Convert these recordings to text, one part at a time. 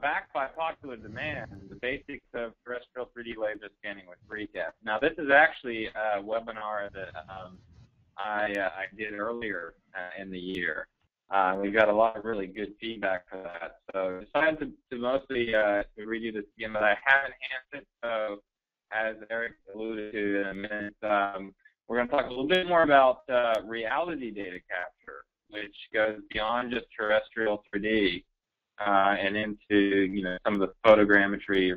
backed by popular demand, the basics of terrestrial 3D laser scanning with ReCap. Now, this is actually a webinar that I did earlier in the year. We got a lot of really good feedback for that. So I decided to mostly redo this again, but I have enhanced it. So as Eric alluded to in a minute, we're going to talk a little bit more about reality data capture, which goes beyond just terrestrial 3D and into, you know, some of the photogrammetry or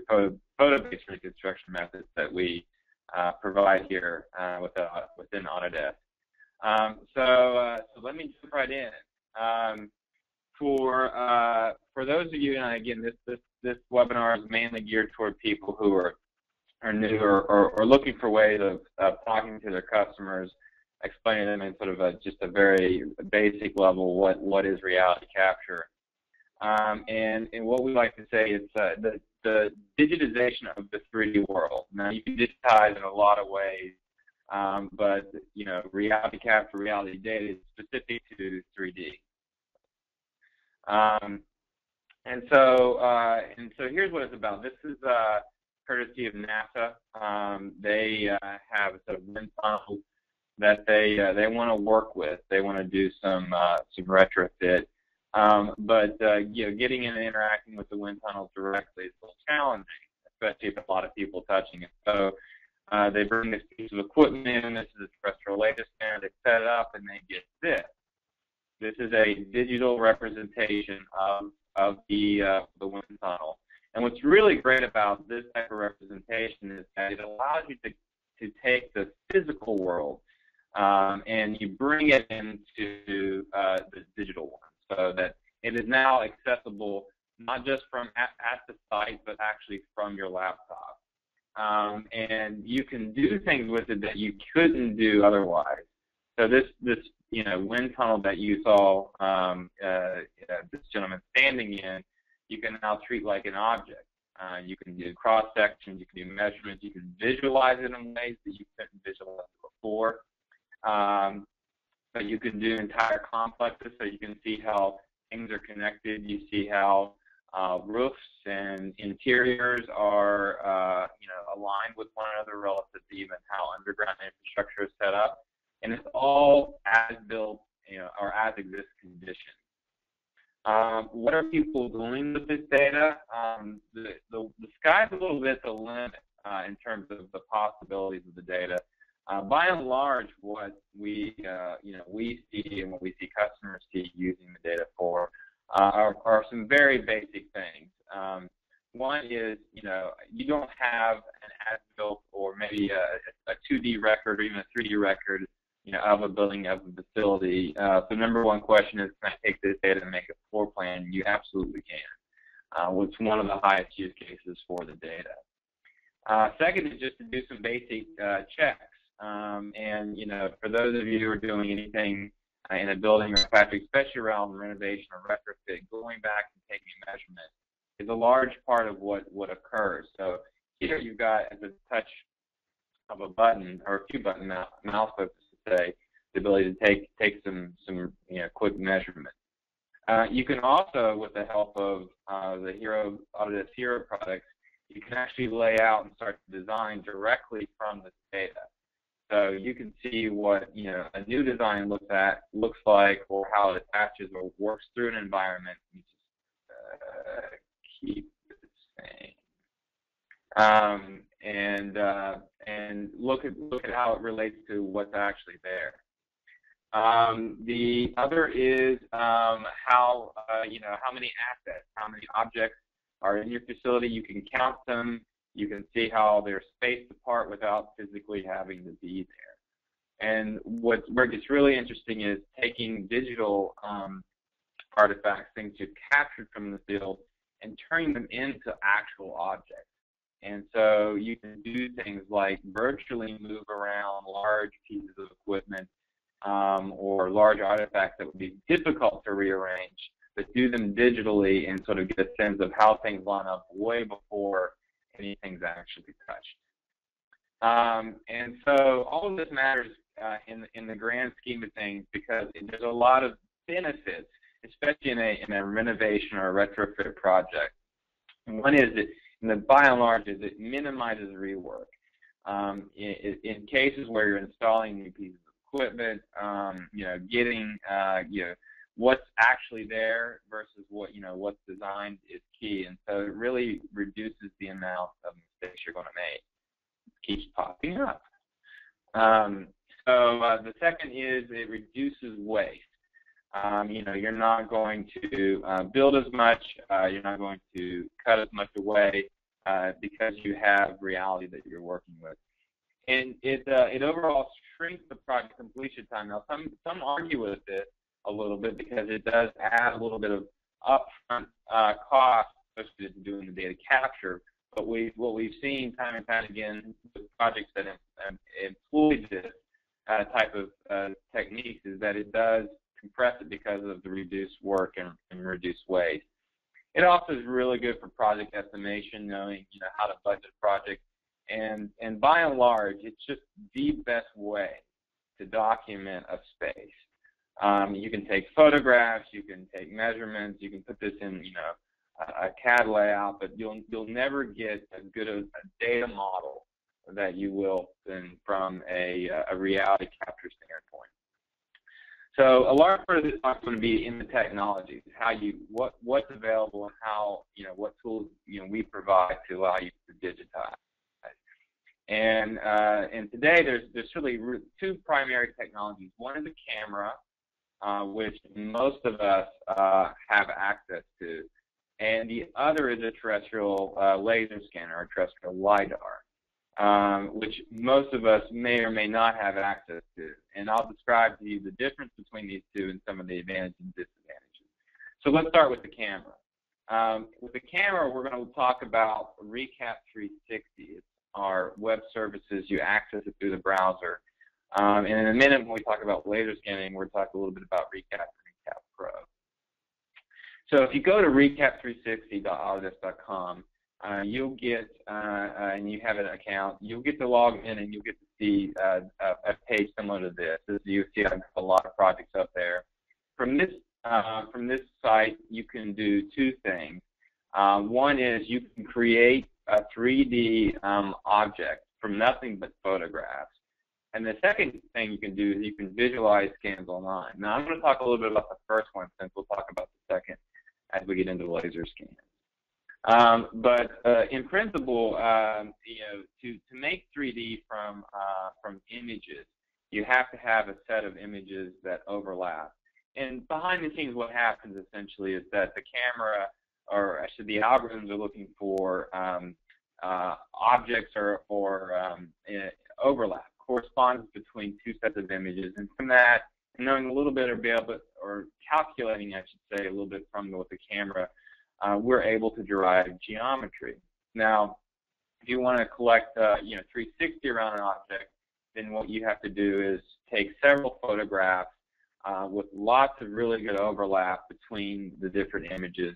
photo-based reconstruction methods that we provide here within Autodesk. So let me jump right in. For those of you, and again, this webinar is mainly geared toward people who are new or looking for ways of talking to their customers, explaining to them in sort of just a very basic level what is reality capture. And what we like to say is the digitization of the 3D world. Now, you can digitize in a lot of ways, but, you know, reality capture, reality data is specific to 3D. And so here's what it's about. This is courtesy of NASA. They have a sort of wind tunnel that they want to work with. They want to do some retrofit. But you know, getting in and interacting with the wind tunnel directly is a little challenging, especially if a lot of people touching it. So they bring this piece of equipment in. This is a terrestrial laser scanner. They set it up, and they get this. This is a digital representation of the wind tunnel. And what's really great about this type of representation is that it allows you to take the physical world and you bring it into the digital one, so that it is now accessible not just from at the site, but actually from your laptop. And you can do things with it that you couldn't do otherwise. So this you know, wind tunnel that you saw this gentleman standing in, you can now treat like an object. You can do cross sections, you can do measurements, you can visualize it in ways that you couldn't visualize before. But you can do entire complexes, so you can see how things are connected. You see how roofs and interiors are you know, aligned with one another relative to even how underground infrastructure is set up. And it's all as built, you know, or as exists conditions. What are people doing with this data? The sky's a little bit the limit in terms of the possibilities of the data. By and large, what we you know, we see and what we see customers see using the data for are some very basic things. One is, you know, you don't have an as-built or maybe a 2D record or even a 3D record, you know, of a building, of a facility. So number one question is, can I take this data and make a floor plan? You absolutely can. It's one of the highest use cases for the data. Second is just to do some basic checks. And, you know, for those of you who are doing anything in a building or a factory, especially around renovation or retrofit, going back and taking a measurement is a large part of what occurs. So here you've got, at the touch of a button or a few button mouse focus, say, the ability to take some you know, quick measurement. You can also, with the help of the HERO, Autodesk HERO products, you can actually lay out and start to design directly from this data. So you can see what, you know, a new design looks like, or how it attaches or works through an environment. You just keep it the same. And look at how it relates to what's actually there. The other is how you know, how many assets, how many objects are in your facility. You can count them. You can see how they're spaced apart without physically having to be there. And where it gets really interesting is taking digital artifacts, things you've captured from the field, and turning them into actual objects. And so you can do things like virtually move around large pieces of equipment or large artifacts that would be difficult to rearrange, but do them digitally and sort of get a sense of how things line up way before anything's actually touched. And so all of this matters in the grand scheme of things, because there's a lot of benefits, especially in a renovation or a retrofit project. One is that, by and large, is it minimizes rework. In cases where you're installing new pieces of equipment, getting what's actually there versus what what's designed is key, and so it really reduces the amount of mistakes you're going to make. It keeps popping up. So the second is it reduces waste. You're not going to build as much, you're not going to cut as much away because you have reality that you're working with. And it overall shrinks the project completion time. Now, some argue with this a little bit because it does add a little bit of upfront cost, especially doing the data capture. But what we've seen time and time again with projects that employ this type of techniques is that it does compress it because of the reduced work and reduced waste. It also is really good for project estimation, knowing how to budget a project, and by and large, it's just the best way to document a space. You can take photographs, you can take measurements, you can put this in a CAD layout, but you'll never get as good a data model that you will then from a reality capture standpoint. So a large part of this talk is going to be in the technology, how you what's available and how what tools we provide to allow you to digitize. And today there's really two primary technologies. One is a camera, which most of us have access to, and the other is a terrestrial laser scanner or terrestrial LiDAR. Which most of us may or may not have access to. And I'll describe to you the difference between these two and some of the advantages and disadvantages. So let's start with the camera. With the camera, we're going to talk about ReCap 360. It's our web services. You access it through the browser. And in a minute, when we talk about laser scanning, we're talking a little bit about ReCap and ReCap Pro. So if you go to recap360.autodesk.com, you'll get, and you have an account, you'll get to log in and you'll get to see a page similar to this. As you see, I've got a lot of projects up there. From this site, you can do two things. One is you can create a 3D object from nothing but photographs. And the second thing you can do is you can visualize scans online. Now, I'm going to talk a little bit about the first one since we'll talk about the second as we get into laser scan. But in principle, to make 3D from images, you have to have a set of images that overlap. And behind the scenes, what happens essentially is that the camera, or actually the algorithms, are looking for objects or overlap, correspondence between two sets of images. And from that, knowing a little bit or calculating, I should say, a little bit from what the camera. We're able to derive geometry. Now, if you want to collect 360 around an object, then what you have to do is take several photographs with lots of really good overlap between the different images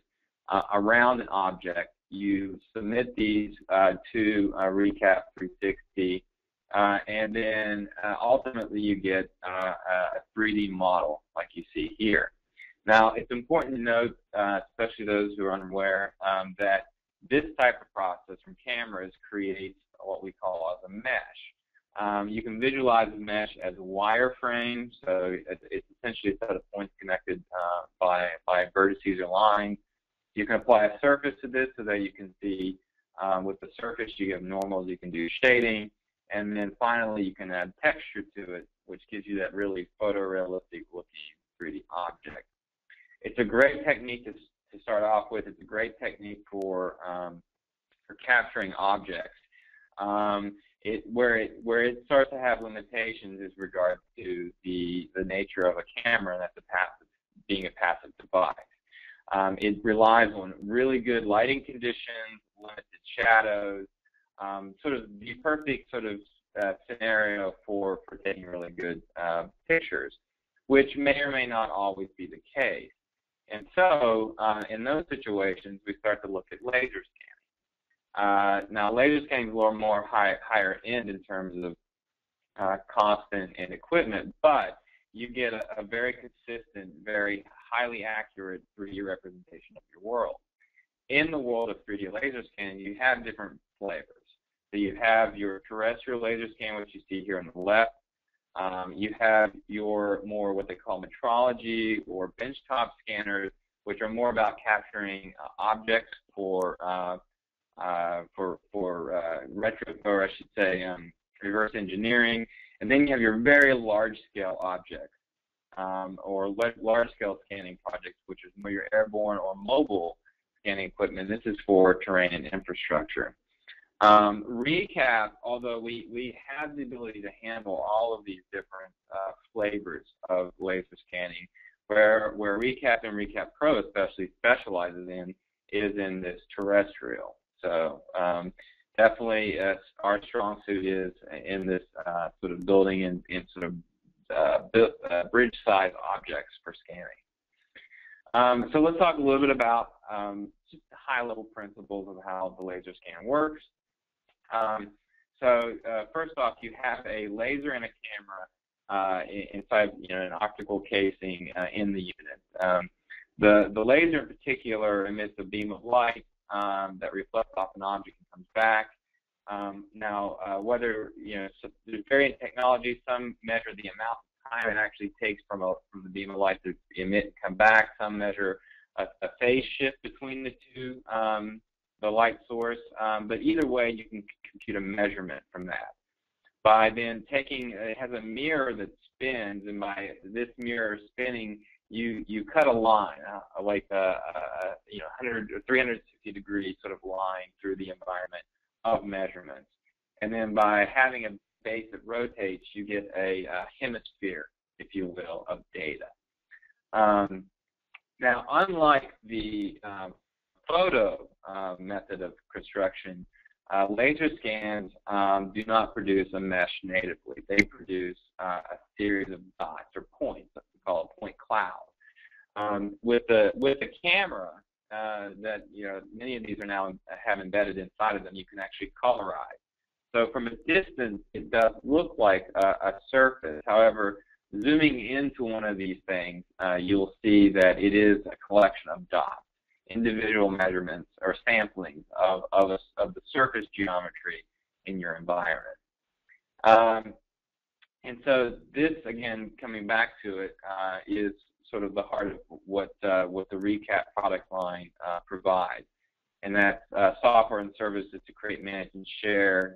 around an object. You submit these to ReCap 360, and then ultimately you get a 3D model like you see here. Now, it's important to note, especially those who are unaware, that this type of process from cameras creates what we call as a mesh. You can visualize a mesh as a wireframe, so it's essentially a set of points connected by vertices or lines. You can apply a surface to this so that you can see with the surface you have normals, you can do shading, and then finally you can add texture to it, which gives you that really photorealistic looking 3D object. It's a great technique to start off with. It's a great technique for capturing objects. Where it starts to have limitations is regard to the nature of a camera, and that's being a passive device. It relies on really good lighting conditions, limited shadows, sort of the perfect sort of scenario for taking really good pictures, which may or may not always be the case. And so, in those situations, we start to look at laser scanning. Now, laser scanning is a little more higher end in terms of cost and equipment, but you get a very consistent, very highly accurate 3D representation of your world. in the world of 3D laser scanning, you have different flavors. So you have your terrestrial laser scan, which you see here on the left. You have your more what they call metrology or benchtop scanners, which are more about capturing objects for reverse engineering. And then you have your very large-scale objects or large-scale scanning projects, which is more your airborne or mobile scanning equipment. This is for terrain and infrastructure. ReCap, although we have the ability to handle all of these different flavors of laser scanning, where ReCap and ReCap Pro especially specializes in is in this terrestrial. So definitely our strong suit is in this sort of building and sort of bridge-size objects for scanning. So let's talk a little bit about just high-level principles of how the laser scan works. First off, you have a laser and a camera inside, an optical casing in the unit. The laser in particular emits a beam of light that reflects off an object and comes back. Whether so there's varying technologies, some measure the amount of time it actually takes from the beam of light to emit and come back. Some measure a phase shift between the two, the light source. But either way, you can compute a measurement from that. By then taking, it has a mirror that spins, and by this mirror spinning, you cut a line, like a 100 or 360 degree sort of line through the environment of measurements. And then by having a base that rotates, you get a hemisphere, if you will, of data. Now, unlike the photo method of construction, laser scans do not produce a mesh natively. They produce a series of dots or points, what we call a point cloud. With the camera that many of these are now have embedded inside of them, you can actually colorize. So from a distance, it does look like a surface. However, zooming into one of these things, you'll see that it is a collection of dots. Individual measurements or samplings of the surface geometry in your environment. And so this, again, coming back to it, is sort of the heart of what the ReCap product line provides. And that's software and services to create, manage, and share,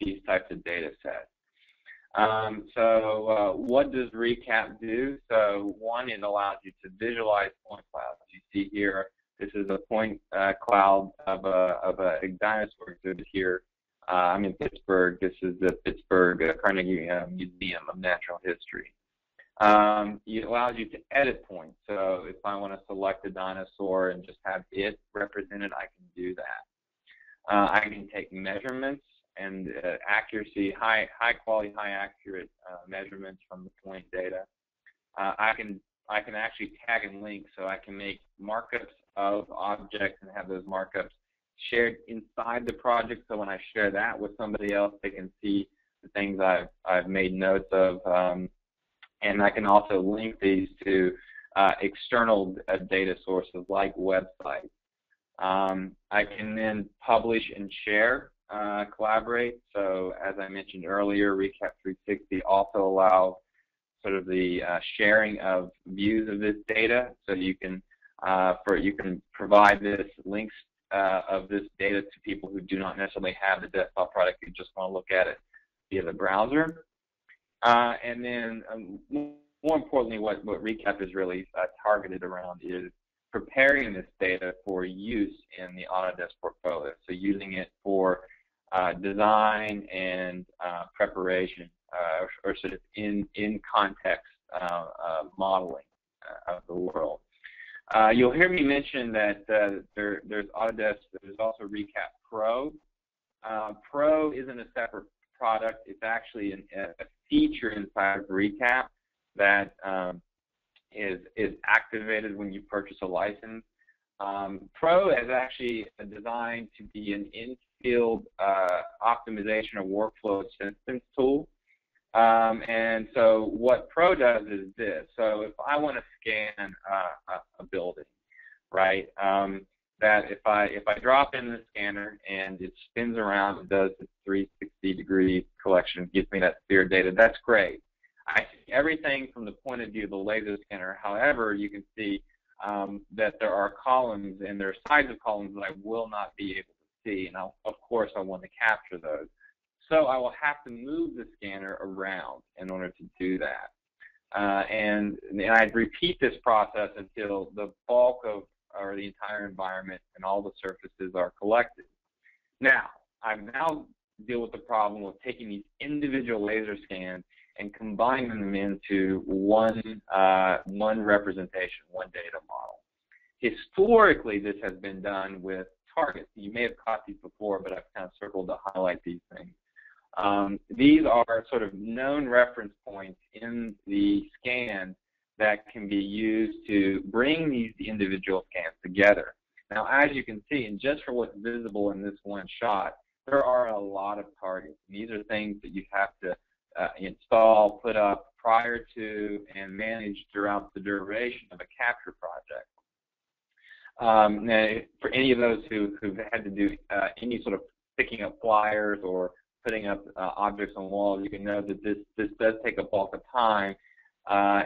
these types of data sets. What does ReCap do? So one, it allows you to visualize point clouds. You see here, this is a point cloud of a dinosaur exhibit here. I'm in Pittsburgh. This is the Pittsburgh Carnegie Museum of Natural History. It allows you to edit points. So if I want to select a dinosaur and just have it represented, I can do that. I can take measurements and accuracy, high accurate measurements from the point data. I can actually tag and link, so I can make markups of objects and have those markups shared inside the project. So when I share that with somebody else, they can see the things I've made notes of, and I can also link these to external data sources like websites. I can then publish and share. Collaborate. So as I mentioned earlier, ReCap 360 also allows sort of the sharing of views of this data. So you can provide this links of this data to people who do not necessarily have the desktop product, who just want to look at it via the browser. And then more importantly, what ReCap is really targeted around is preparing this data for use in the Autodesk portfolio. So using it for design and preparation, or sort of in context modeling of the world. You'll hear me mention that there's Autodesk. There's also ReCap Pro. Pro isn't a separate product. It's actually a feature inside of ReCap that is activated when you purchase a license. Pro is actually designed to be an in-field optimization or workflow assistance tool. And so what Pro does is this. So if I want to scan a building, right, that if I drop in the scanner and it spins around and does the 360-degree collection, gives me that sphere data, that's great. I see everything from the point of view of the laser scanner. However, you can see that there are columns and there are sides of columns that I will not be able to see, and of course I want to capture those. So I will have to move the scanner around in order to do that. And I'd repeat this process until the bulk of, or the entire environment and all the surfaces are collected. Now, I now deal with the problem of taking these individual laser scans and combining them into one representation, one data model. Historically, this has been done with targets. You may have caught these before, but I've kind of circled to highlight these things. These are sort of known reference points in the scan that can be used to bring these individual scans together. Now, as you can see, and just for what's visible in this one shot, there are a lot of targets. These are things that you have to install, put up prior to, and manage throughout the duration of a capture project. Now, for any of those who've had to do any sort of picking up flyers or putting up objects on walls, you can know that this does take a bulk of time,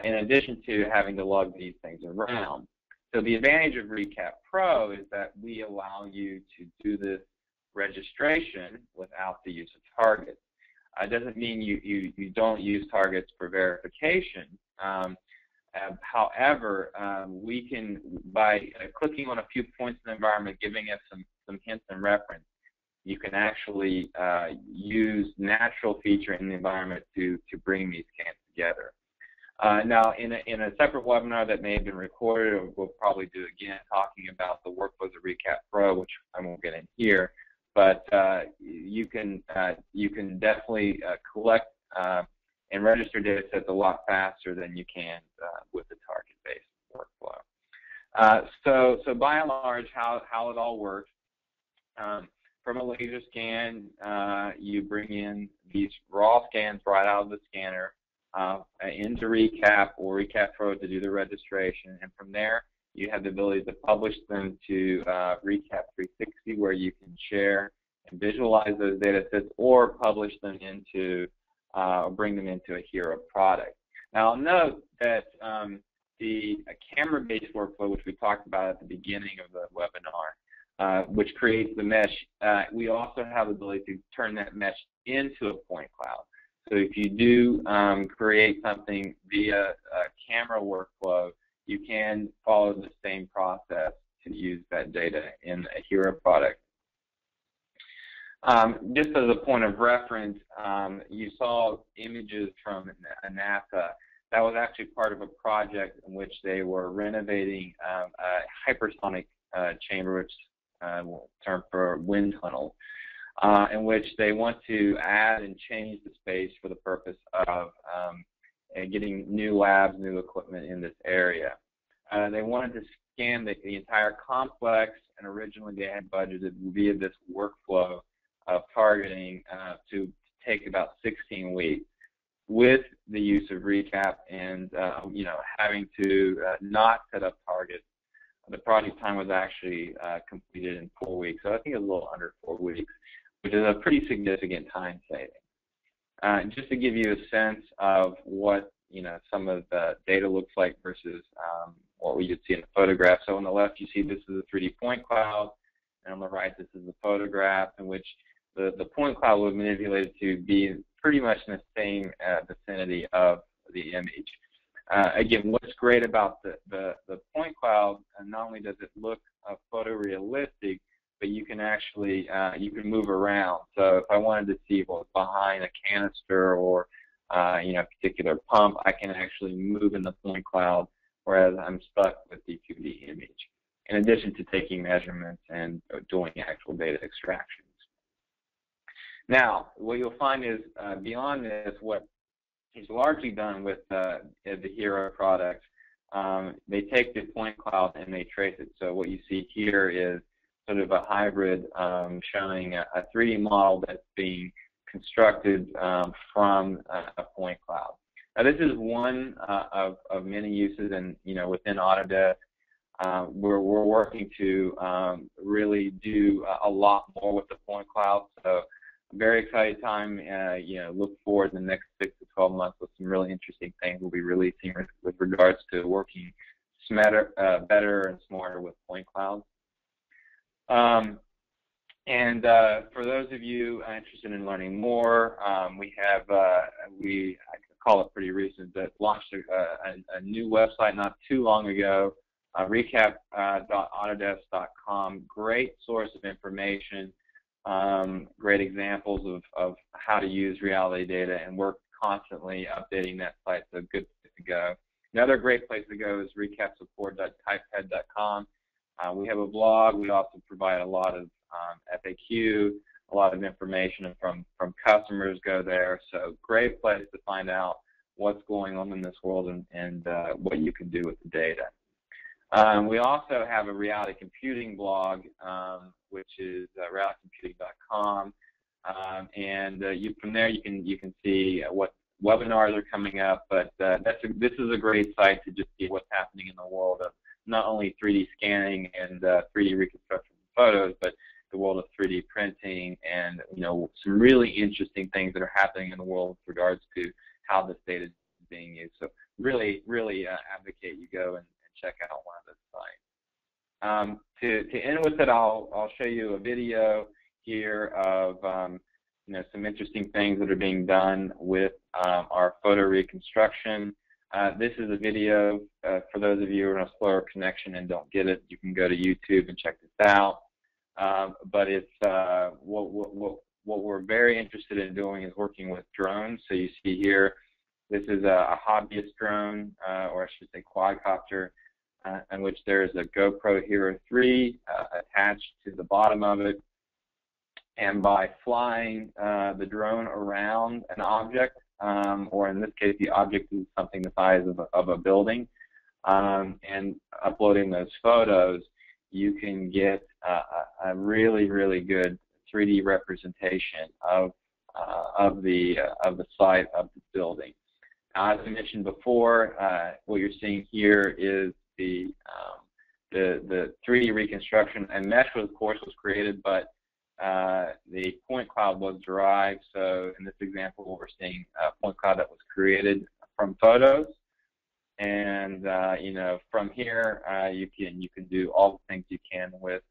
in addition to having to lug these things around. So the advantage of ReCap Pro is that we allow you to do this registration without the use of targets. It doesn't mean you don't use targets for verification. However, we can, by clicking on a few points in the environment, giving us some hints and reference, you can actually use natural feature in the environment to bring these scans together. Now, in a separate webinar that may have been recorded, or we'll probably do again, talking about the workflows of ReCap Pro, which I won't get in here, but you can definitely collect and register data sets a lot faster than you can with the target-based workflow. So by and large, how it all works. From a laser scan, you bring in these raw scans right out of the scanner into ReCap or ReCap Pro to do the registration, and from there you have the ability to publish them to ReCap 360, where you can share and visualize those data sets or publish them into, bring them into a HERO product. Now, I'll note that the camera-based workflow, which we talked about at the beginning of the webinar, which creates the mesh, we also have the ability to turn that mesh into a point cloud. So if you do create something via camera workflow, you can follow the same process to use that data in a HERO product. Just as a point of reference, you saw images from NASA. That was actually part of a project in which they were renovating a hypersonic chamber, which term for wind tunnel, in which they want to add and change the space for the purpose of getting new labs, new equipment in this area. They wanted to scan the entire complex, and originally they had budgeted via this workflow of targeting to take about 16 weeks. With the use of ReCap and having to not set up targets, the project time was actually completed in 4 weeks, so I think it was a little under 4 weeks, which is a pretty significant time saving. Just to give you a sense of what some of the data looks like versus what we would see in the photograph. So on the left, you see this is a 3D point cloud, and on the right, this is a photograph in which the point cloud was manipulated to be pretty much in the same vicinity of the image. Again, what's great about the point cloud, not only does it look photorealistic, but you can actually move around. So if I wanted to see what was behind a canister or a particular pump, I can actually move in the point cloud, whereas I'm stuck with the 2D image, in addition to taking measurements and doing actual data extractions. Now, what you'll find is beyond this, what is largely done with the HERO product. They take the point cloud and they trace it. So what you see here is sort of a hybrid showing a 3D model that's being constructed from a point cloud. Now, this is one of many uses, and within Autodesk, We're working to really do a lot more with the point cloud. So very exciting time. You know, look forward in the next 6 to 12 months with some really interesting things we'll be releasing with regards to working smarter, better and smarter with point clouds. For those of you interested in learning more, we have I call it pretty recent, but launched a new website not too long ago. ReCap.autodesk.com, great source of information, great examples of how to use reality data, and we're constantly updating that site, so good place to go. Another great place to go is recapsupport.typehead.com. We have a blog. We also provide a lot of FAQ, a lot of information from customers go there, so great place to find out what's going on in this world and what you can do with the data. We also have a Reality Computing blog, which is realitycomputing.com, from there you can see what webinars are coming up. But this is a great site to just see what's happening in the world of not only 3D scanning and 3D reconstruction photos, but the world of 3D printing, and you know, some really interesting things that are happening in the world with regards to how this data is being used. So really, really advocate you go and check out one of those sites. To end with it, I'll show you a video here of you know, some interesting things that are being done with our photo reconstruction. This is a video for those of you who are on a slower connection and don't get it. You can go to YouTube and check this out. But it's what we're very interested in doing is working with drones. So you see here, this is a hobbyist drone, or I should say quadcopter, in which there is a GoPro Hero 3 attached to the bottom of it, and by flying the drone around an object, or in this case the object is something the size of a building, and uploading those photos, you can get a really, really good 3D representation of the site of the building. Now, as I mentioned before, what you're seeing here is the 3D reconstruction, and mesh, of course, was created, but the point cloud was derived. So in this example, we're seeing a point cloud that was created from photos, and you know, from here you can do all the things you can with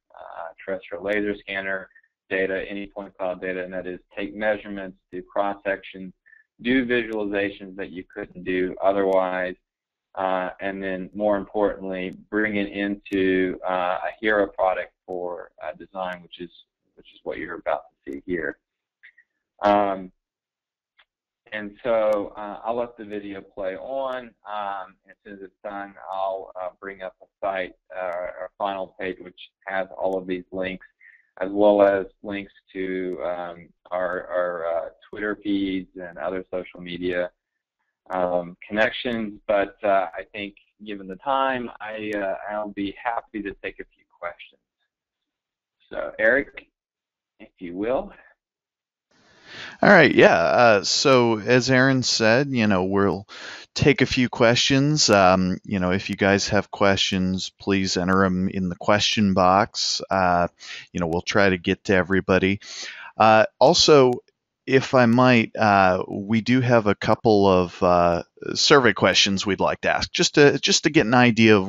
terrestrial laser scanner data, any point cloud data, and that is take measurements, do cross sections, do visualizations that you couldn't do otherwise, and then more importantly, bring it into a HERO product for design, which is what you're about to see here. I'll let the video play on. As soon as it's done, I'll bring up a site, our final page, which has all of these links, as well as links to our Twitter feeds and other social media connections. But I think, given the time, I'll be happy to take a few questions. So, Eric, if you will. All right, yeah. So as Aaron said, you know, we'll take a few questions. You know, if you guys have questions, please enter them in the question box. You know, we'll try to get to everybody. Also, if I might, we do have a couple of survey questions we'd like to ask, just to get an idea of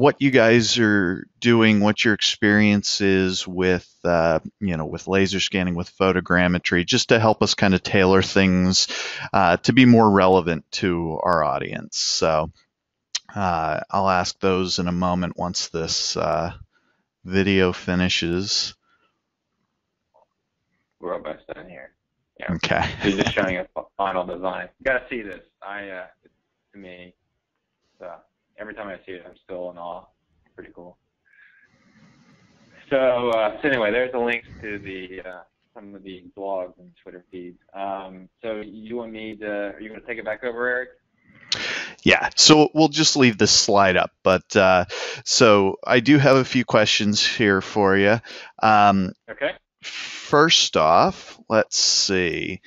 what you guys are doing, what your experience is with, you know, with laser scanning, with photogrammetry, just to help us kind of tailor things to be more relevant to our audience. So I'll ask those in a moment once this video finishes. We're almost done here. Yeah. Okay. So just showing a final design. You gotta see this. To me, so. Every time I see it, I'm still in awe. Pretty cool. So, anyway, there's the links to the some of the blogs and Twitter feeds. So you want me to? Are you going to take it back over, Eric? Yeah. So we'll just leave this slide up. But so I do have a few questions here for you. Okay. First off, let's see.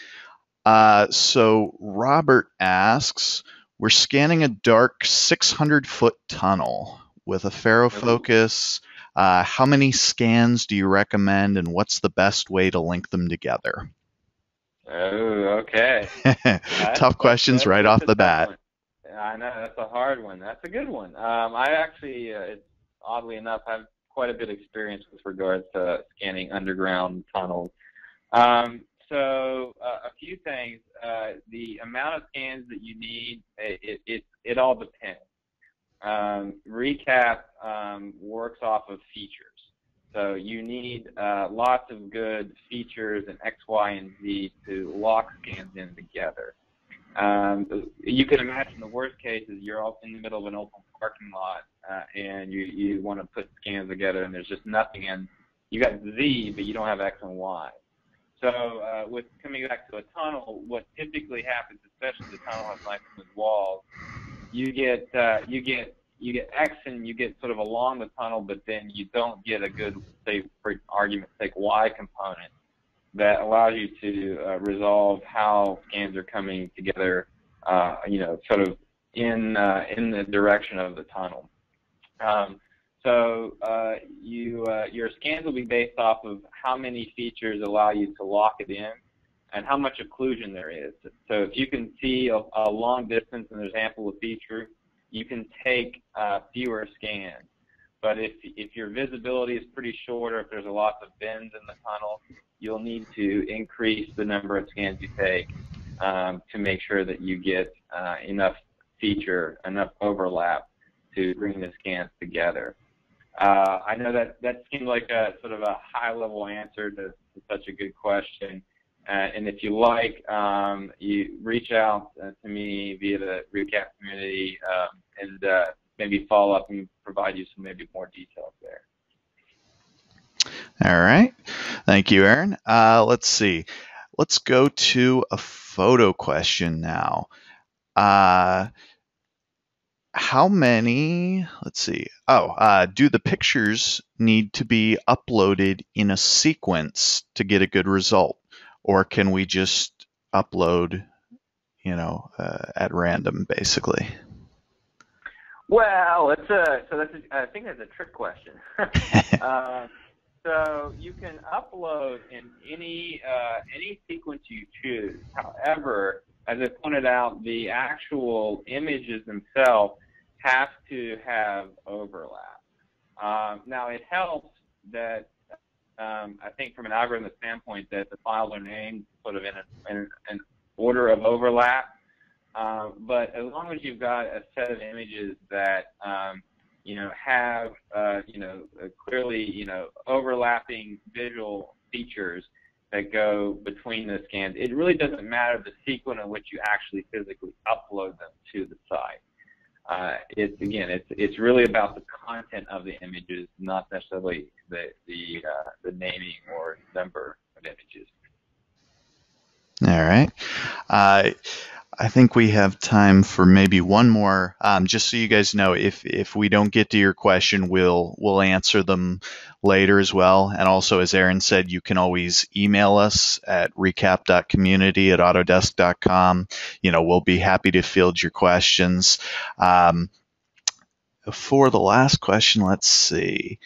So Robert asks, we're scanning a dark 600-foot tunnel. with a Faro Focus? How many scans do you recommend, and what's the best way to link them together? Oh, okay. Tough questions right off the bat. I know, that's a hard one. That's a good one. I actually, oddly enough, have quite a bit of experience with regards to scanning underground tunnels. So a few things. The amount of scans that you need, it all depends. ReCap works off of features. So you need lots of good features in X, Y, and Z to lock scans in together. You can imagine the worst case is you're all in the middle of an open parking lot and you want to put scans together and there's just nothing in. You got Z, but you don't have X and Y. So with coming back to a tunnel, what typically happens, especially the tunnel has nice walls, you get X and you get sort of along the tunnel, but then you don't get a good, say, for argument's sake, Y component that allows you to resolve how scans are coming together, you know, sort of in the direction of the tunnel. Your scans will be based off of how many features allow you to lock it in and how much occlusion there is. So if you can see a long distance and there's ample of feature, you can take fewer scans. But if your visibility is pretty short or if there's a lot of bends in the tunnel, you'll need to increase the number of scans you take to make sure that you get enough feature, enough overlap to bring the scans together. I know that seemed like a sort of a high-level answer to such a good question. And if you like, you reach out to me via the ReCap community and maybe follow up and provide you some maybe more details there. All right. Thank you, Aaron. Let's see. Let's go to a photo question now. How many, let's see, do the pictures need to be uploaded in a sequence to get a good result? Or can we just upload, you know, at random, basically? Well, I think that's a trick question. So you can upload in any sequence you choose. However, as I pointed out, the actual images themselves have to have overlap. Now, it helps that I think from an algorithm standpoint that the files are named sort of in an order of overlap. But as long as you've got a set of images that you know, have you know, clearly, you know, overlapping visual features that go between the scans, it really doesn't matter the sequence in which you actually physically upload them to the site. It's really about the content of the images, not necessarily the naming or number of images. All right. I think we have time for maybe one more. Just so you guys know, if we don't get to your question, we'll answer them later as well. And also, as Aaron said, you can always email us at recap.community@autodesk.com. You know, we'll be happy to field your questions. For the last question, let's see.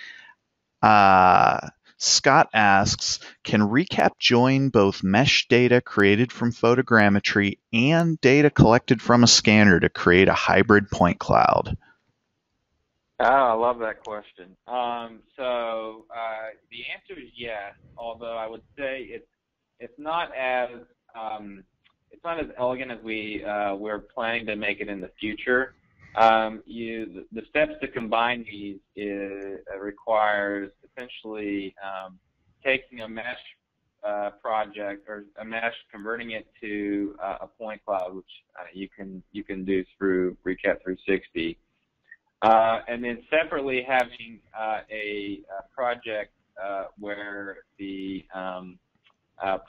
Scott asks, can ReCap join both mesh data created from photogrammetry and data collected from a scanner to create a hybrid point cloud? Oh, I love that question. So the answer is yes, although I would say it's not as elegant as we're planning to make it in the future. The steps to combine these requires essentially taking a mesh project or a mesh, converting it to a point cloud, which you can do through ReCap 360, and then separately having a project where the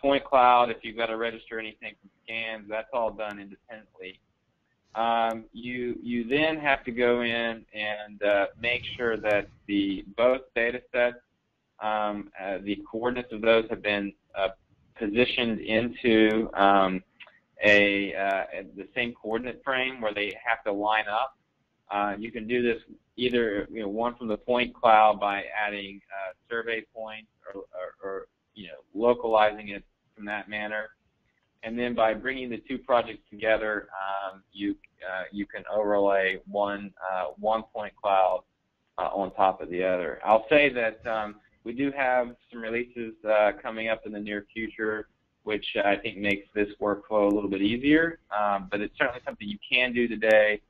point cloud, if you've got to register anything from scans, that's all done independently. You then have to go in and make sure that both data sets, the coordinates of those have been positioned into the same coordinate frame where they have to line up. You can do this either one from the point cloud by adding survey points or localizing it from that manner. And then by bringing the two projects together, you can overlay one point cloud on top of the other. I'll say that we do have some releases coming up in the near future, which I think makes this workflow a little bit easier. But it's certainly something you can do today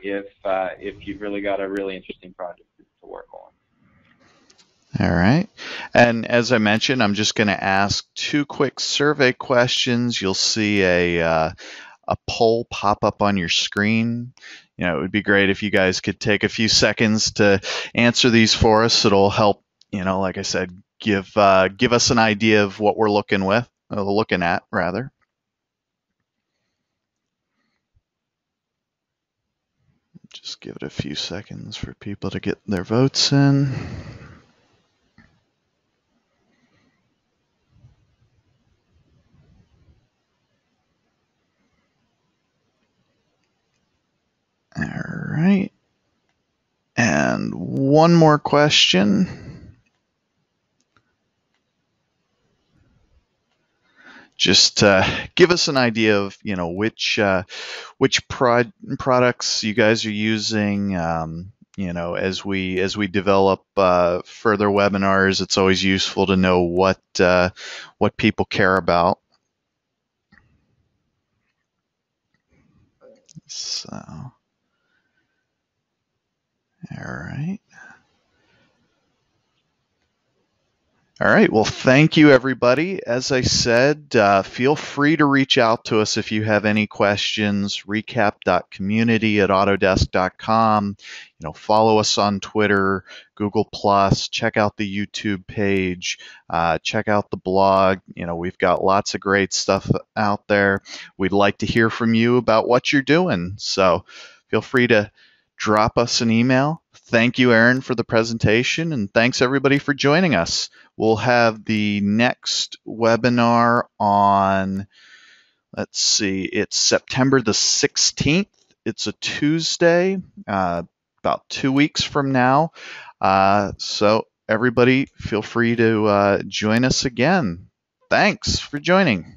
if you've really got a really interesting project to work on. All right, and as I mentioned, I'm just going to ask two quick survey questions. You'll see a poll pop up on your screen. It would be great if you guys could take a few seconds to answer these for us. It'll help, like I said, give us an idea of what we're looking at rather. Just give it a few seconds for people to get their votes in. All right, and one more question. Just give us an idea of which products you guys are using. As we develop further webinars, it's always useful to know what people care about. So. All right. Well, thank you, everybody. As I said, feel free to reach out to us if you have any questions. recap.community@autodesk.com. Follow us on Twitter, Google+. Check out the YouTube page. Check out the blog. We've got lots of great stuff out there. We'd like to hear from you about what you're doing. So feel free to drop us an email. Thank you, Aaron, for the presentation, and thanks everybody for joining us. We'll have the next webinar on, let's see, it's September the 16th. It's a Tuesday, about 2 weeks from now. So everybody feel free to join us again. Thanks for joining.